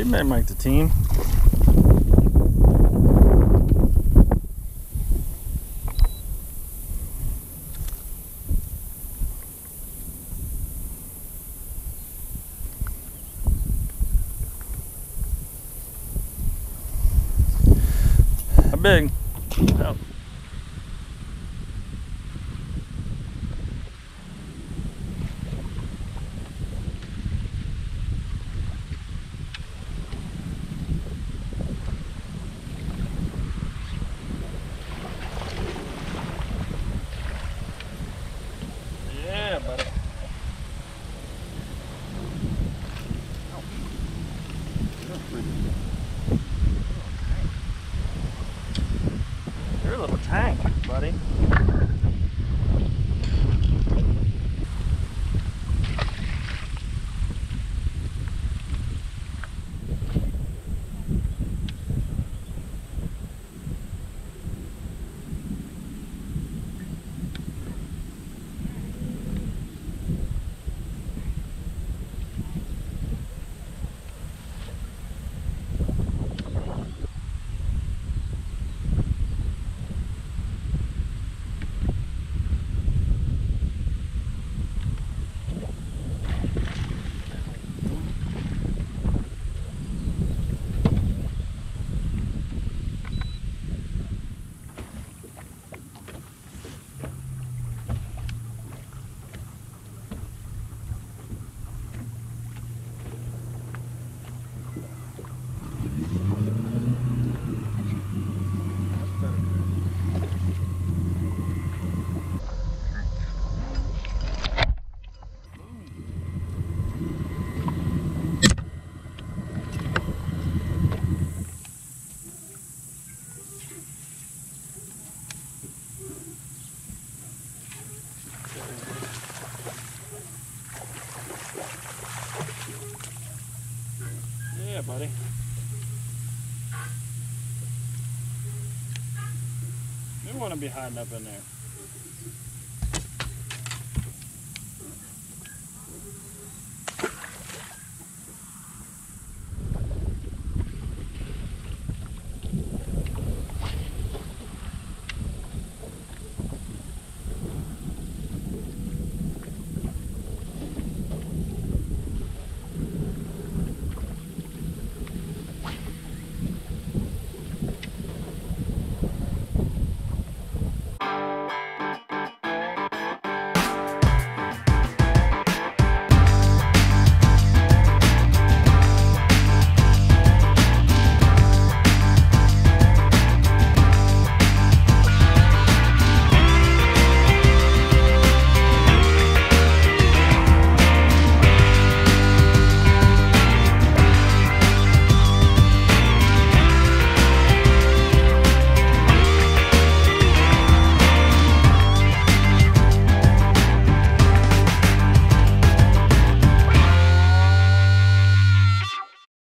you may make the team. How big? Oh. Buddy. Yeah, buddy. You want to be hiding up in there.